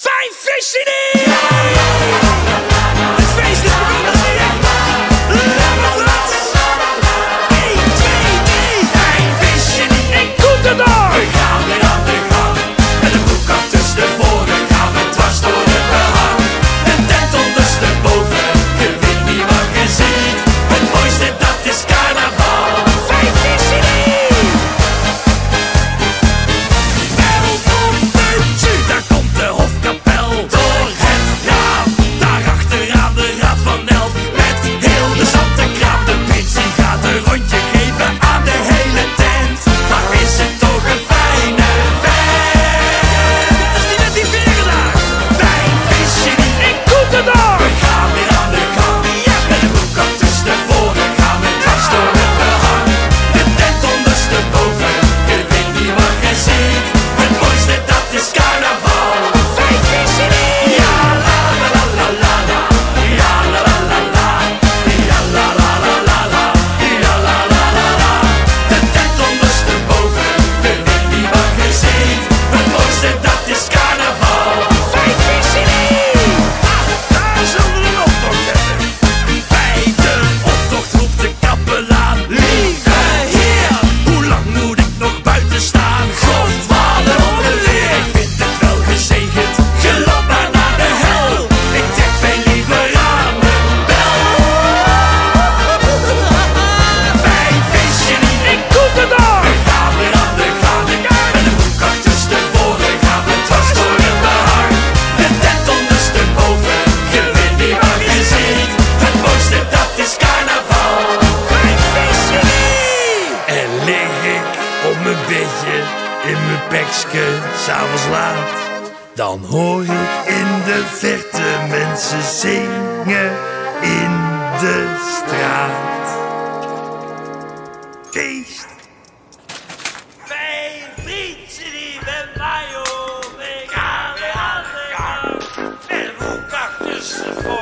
Fijnfisjenie! Het feest is begonnen, dat zie ik. Laat me vlot. 1, 2, 3, Fijnfisjenie. En goed erdoor. We gaan weer aan de gang. Met een broek af tussenvoren gaan we dwars door het behang. Een tent ondersteboven, je weet niet wat je ziet. Het mooiste, dat is carnaval. Fijnfisjenie! Die wereld komt ertoe, daar komt de hofkapel. In mijn pekske, s'avonds laat. Dan hoor ik in de verte mensen zingen in de straat. Feest! Mijn vriendje die met mij op, ik ga weer aan de gang. Met de boek achter ze voor.